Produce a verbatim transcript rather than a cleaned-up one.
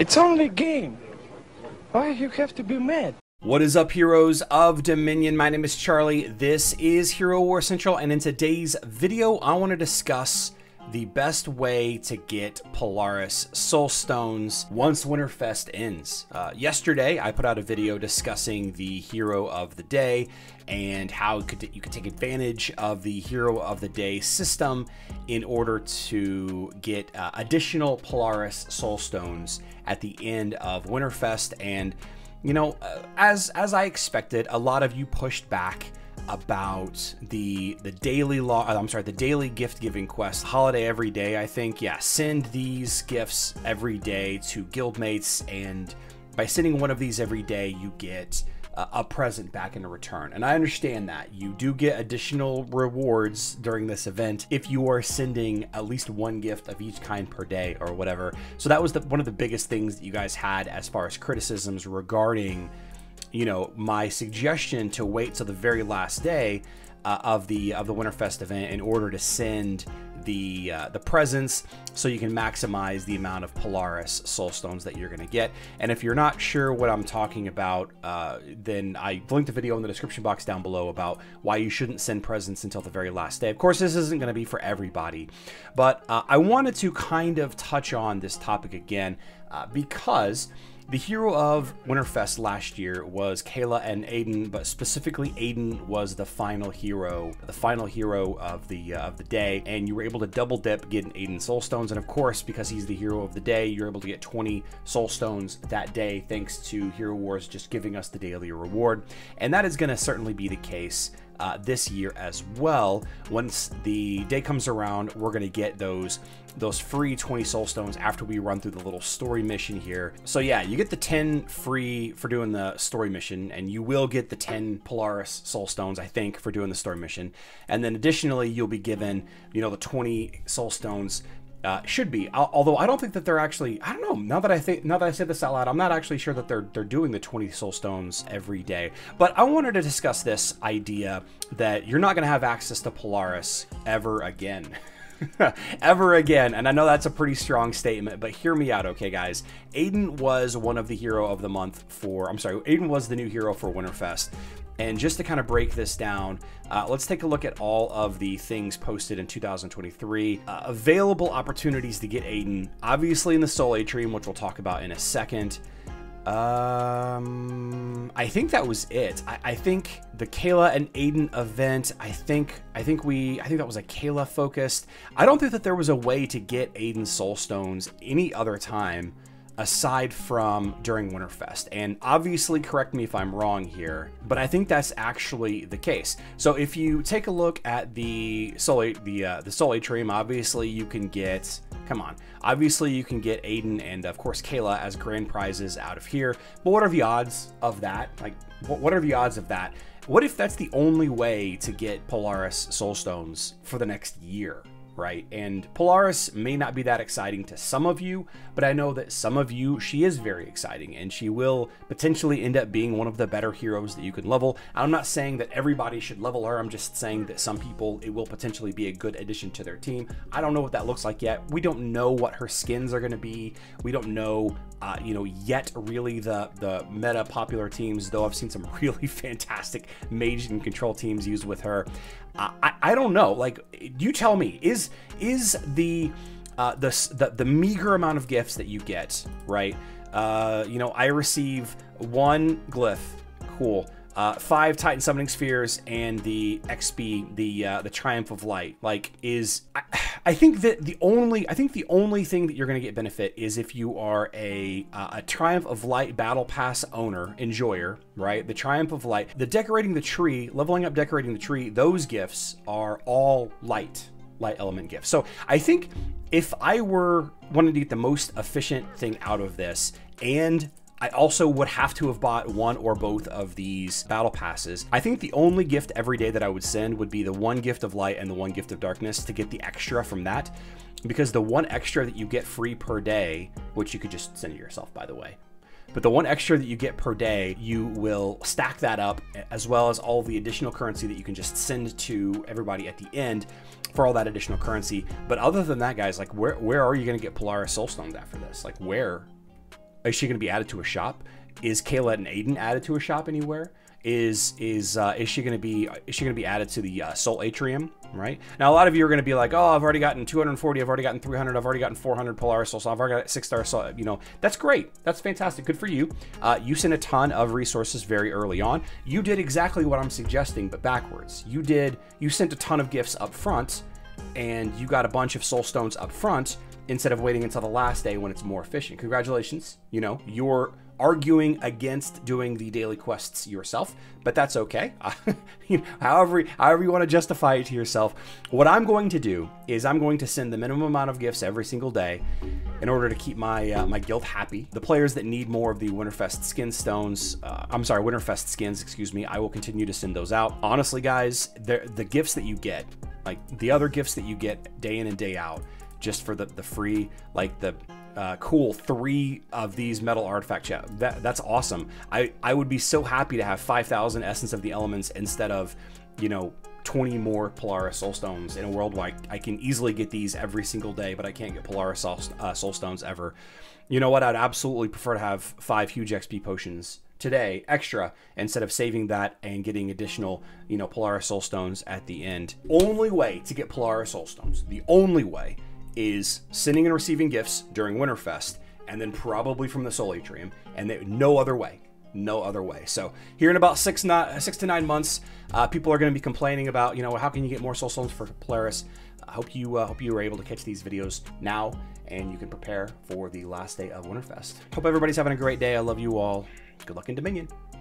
It's only a game. Why you have to be mad? What is up, Heroes of Dominion? My name is Charlie. This is Hero Wars Central, and in today's video, I want to discuss the best way to get Polaris Soul Stones once Winterfest ends. Uh, yesterday, I put out a video discussing the Hero of the Day and how it could, you could take advantage of the Hero of the Day system in order to get uh, additional Polaris Soul Stones at the end of Winterfest. And, you know, uh, as, as I expected, a lot of you pushed back about the the daily law I'm sorry the daily gift giving quest, holiday every day. I think, yeah, send these gifts every day to guildmates, and by sending one of these every day you get uh, a present back in return. And I understand that you do get additional rewards during this event if you are sending at least one gift of each kind per day or whatever. So that was the one of the biggest things that you guys had as far as criticisms regarding, you know, my suggestion to wait till the very last day uh, of the of the Winterfest event in order to send the uh, the presents, so you can maximize the amount of Polaris Soul Stones that you're going to get. And if you're not sure what I'm talking about, uh, then I linked a video in the description box down below about why you shouldn't send presents until the very last day. Of course, this isn't going to be for everybody, but uh, I wanted to kind of touch on this topic again uh, because the hero of Winterfest last year was Kayla and Aiden, but specifically Aiden was the final hero, the final hero of the uh, of the day, and you were able to double dip getting Aiden Soul Stones. And of course, because he's the hero of the day, you're able to get twenty Soul Stones that day, thanks to Hero Wars just giving us the daily reward. And that is going to certainly be the case Uh, this year as well. Once the day comes around, we're going to get those those free twenty Soul Stones after we run through the little story mission here. So yeah, you get the ten free for doing the story mission, and you will get the ten Polaris Soul Stones, I think, for doing the story mission. And then additionally, you'll be given, you know, the twenty Soul Stones. Uh, should be, although I don't think that they're actually, I don't know, now that I think, now that I said this out loud, I'm not actually sure that they're they're doing the twenty Soul Stones every day. But I wanted to discuss this idea that you're not going to have access to Polaris ever again. Ever again. And I know that's a pretty strong statement, but hear me out, okay, guys? Aiden was one of the hero of the month for, I'm sorry, Aiden was the new hero for Winterfest. And just to kind of break this down, uh, let's take a look at all of the things posted in two thousand twenty-three. Uh, available opportunities to get Aiden, obviously in the Soul Atrium, which we'll talk about in a second. Um, I think that was it. I, I think the Kayla and Aiden event, I think, I think we, I think that was a Kayla focused. I don't think that there was a way to get Aiden Soul Stones any other time aside from during Winterfest. And obviously, correct me if I'm wrong here, but I think that's actually the case. So if you take a look at the Soul, the uh, the Soul Atrium, obviously you can get, come on, obviously you can get Aiden and of course Kayla as grand prizes out of here. But what are the odds of that? Like, what are the odds of that? What if that's the only way to get Polaris Soul Stones for the next year? Right? And Polaris may not be that exciting to some of you, but I know that some of you, she is very exciting, and she will potentially end up being one of the better heroes that you can level. I'm not saying that everybody should level her. I'm just saying that some people, it will potentially be a good addition to their team. I don't know what that looks like yet. We don't know what her skins are going to be. We don't know, uh, you know, yet really the, the meta popular teams, though I've seen some really fantastic mage and control teams used with her. Uh, I, I don't know. Like, you tell me, is is the, uh, the the the meager amount of gifts that you get, right? Uh, you know, I receive one glyph, cool, uh, five Titan summoning spheres, and the X P, the uh, the Triumph of Light. Like, is I, I think that the only I think the only thing that you're gonna get benefit is if you are a uh, a Triumph of Light Battle Pass owner, enjoyer, right? The Triumph of Light, the decorating the tree, leveling up, decorating the tree. Those gifts are all light. Light element gift. So I think if I were wanting to get the most efficient thing out of this, and I also would have to have bought one or both of these battle passes, I think the only gift every day that I would send would be the one gift of light and the one gift of darkness to get the extra from that, because the one extra that you get free per day, which you could just send it yourself, by the way, but the one extra that you get per day, you will stack that up, as well as all the additional currency that you can just send to everybody at the end for all that additional currency. But other than that, guys, like, where, where are you going to get Polaris Soul Stones after this? Like, where Is she going to be added to a shop? Is Kayla and Aiden added to a shop anywhere? Is is uh, is she gonna be is she gonna be added to the uh, Soul Atrium? Right now, a lot of you are gonna be like, oh, I've already gotten two hundred forty, I've already gotten three hundred, I've already gotten four hundred Polaris Soul, I've already got six star Soul. You know, that's great, that's fantastic, good for you. Uh, you sent a ton of resources very early on. You did exactly what I'm suggesting, but backwards. You did you sent a ton of gifts up front, and you got a bunch of Soul Stones up front instead of waiting until the last day when it's more efficient. Congratulations, you know you're arguing against doing the daily quests yourself, but that's okay. Uh, you know, however, however you want to justify it to yourself. What I'm going to do is I'm going to send the minimum amount of gifts every single day in order to keep my uh, my guild happy. The players that need more of the Winterfest skin stones, uh, I'm sorry, Winterfest skins, excuse me, I will continue to send those out. Honestly, guys, the gifts that you get, like the other gifts that you get day in and day out, just for the the free, like the Uh, cool, three of these metal artifact chat. That, that's awesome. I, I would be so happy to have five thousand Essence of the Elements instead of, you know, twenty more Polaris Soul Stones in a world where I, I can easily get these every single day, but I can't get Polaris Soul, uh, Soul Stones ever. You know what? I'd absolutely prefer to have five huge X P potions today extra instead of saving that and getting additional, you know, Polaris Soul Stones at the end. Only way to get Polaris Soul Stones, the only way, is sending and receiving gifts during Winterfest, and then probably from the Soul Atrium, and they, no other way, no other way. So here in about six, not, six to nine months, uh, people are going to be complaining about, you know, how can you get more Soul Stones for Polaris? I hope you uh, hope you were able to catch these videos now, and you can prepare for the last day of Winterfest. Hope everybody's having a great day. I love you all. Good luck in Dominion.